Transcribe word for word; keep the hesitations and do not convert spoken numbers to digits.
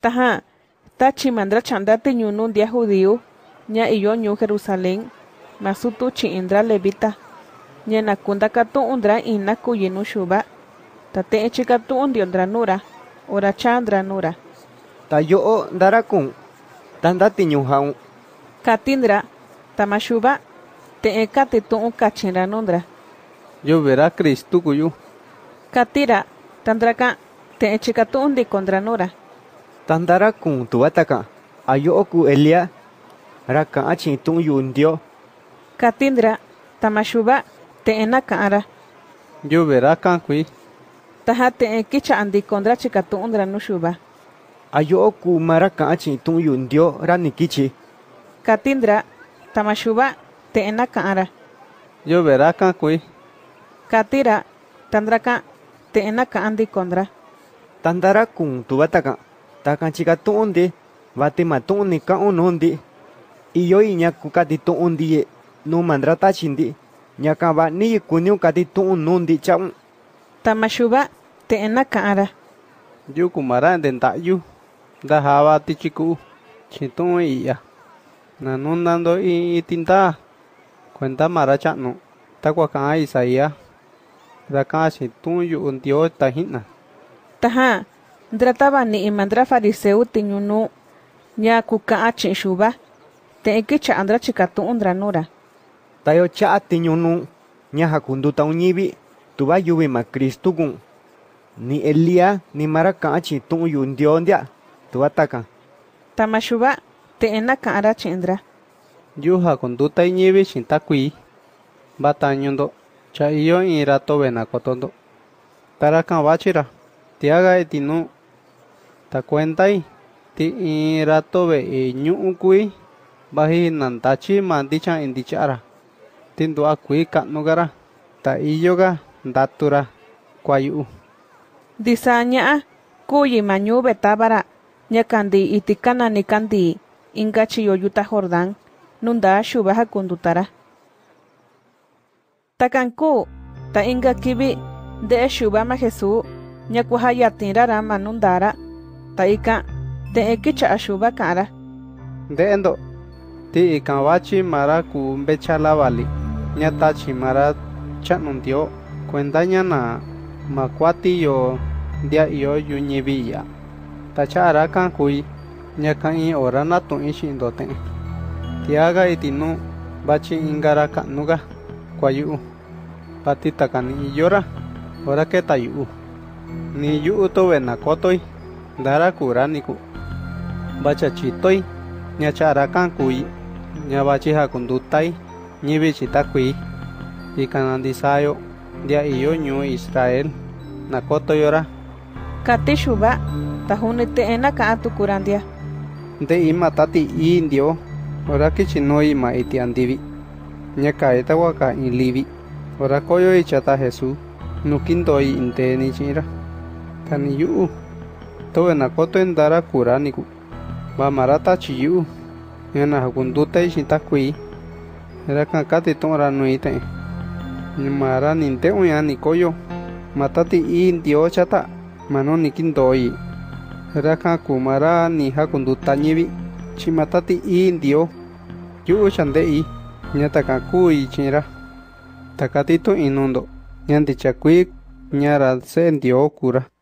Taha, tachimandra chandate ñunu dia judío, ña iyo ñu Jerusalén, masutu chiindra levita, ña nakunda katu undra ina kuyinu shuba, tate echi katu undiondra nura, ora chandra nura. Tayo darakun, tandati ñuhaun. Katindra, tamashuba, te ekate tuun kachinra nundra. Yo verá Cristo cuyo. Katira, tandraka, te echi katu undikondra nura. Tandara kun tuataka, ayo oku elia, raka achin tun yundio. Katindra, tamashuba, te enaka ara. Yo verá kankui. Taha te ekicha andikondra chikatu undra nushuba. Ayo oku maraka achin tun yundio ranikichi. Katindra, tamashuba, te enaka ara. Yo verá kankui. Katira, tandraka, te enaka andikondra. Tandara kun tuataka. Takan chikatu onde, vatematu oneka ononde, iyo iñaku katitu ondie, no mandra tachindi, ñakaba ni kunio katitu onondi chaun. Tamashuba, te enaka ara. Yuku marande ntayu, dahaba tichiku, chitun iya. Nanundando itinta, cuenta marachano, takuaka isaia, raka chitun yu ondio tahina. Taha. Ndrataba ni imandra fariseu tiñunu ña kuka'a chi'xuba te ikicha andra chikatu'undra nura. Tayo cha'a tiñunu ña jakunduta uñibi tuba yubi ma Kristukun ni Elia ni mara ka'a chitu'un yundio ndia tuba taka. Tamashuba te ena ka'ara chindra. Yu jakunduta uñibi chintakui batañundo cha iyo irato venakotondo. Taraka bachira tiaga etinu ta cuentai ti iratobe e ñu'ukui baji nantachi mandicha indichara tindua kui katnugara ta iyoga ndatura kuayu disaña kuyi mañu betabara ñakandi itikana nikandi ingachi yoyuta Jordán nunda shubaja kundutara takanku ta inga kibi de shubama Jesús ñakuja yatinrara manundara ta ika te ekicha ashuba kara de endo ti ika wachi mara kumbechala vali ñatachi mara chanundio kuendañana makwati yo dia iyo yuñibiya tachara kankui ñakai orana tu'i xindote tiaga itinu bachi ingara kanuga kuayu patita kani iyora ora ketayu ni yu to venakotoi dara kuraniku bacha chitoi ñachara kankui ñabachi jakundutai ñibichitakui ikanandisayo dia iyo ñu Israel nakotoyora katishuba tahunite enaka atukurandia de imatati indio ora kichinoi ma itiandivi ñakaeta waka inlivi ora koyo ichata Jesús nukintoi inteni chira tani yu to enakoto endara kuraniku ba marata chiyu ena hakunduta ishitakui era kankati tonra nuite ni mara ninte uyani koyo matati indio chata manoni kintoi era kankumara ni hakunduta ñibi chimatati indio yu chandei ñata kankui chira takatito inundo ñandichakui ñara sendio kura.